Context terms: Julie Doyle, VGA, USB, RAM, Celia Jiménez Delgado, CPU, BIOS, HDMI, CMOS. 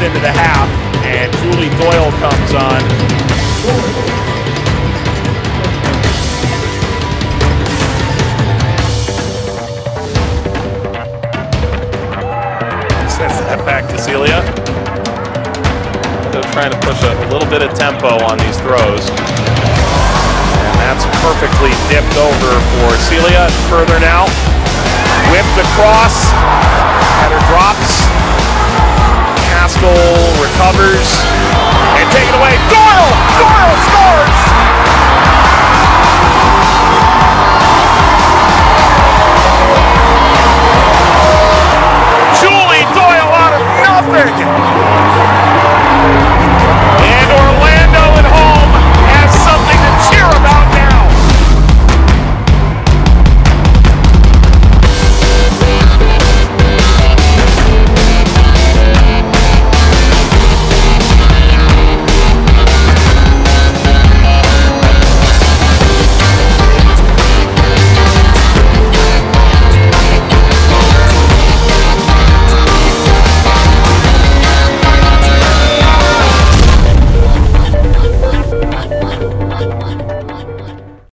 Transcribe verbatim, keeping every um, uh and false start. gets into the half, and Julie Doyle comes on. Sets that back to Celia. They're trying to push a little bit of tempo on these throws. And that's perfectly dipped over for Celia. Further now. Whipped across, header drops, Castle recovers.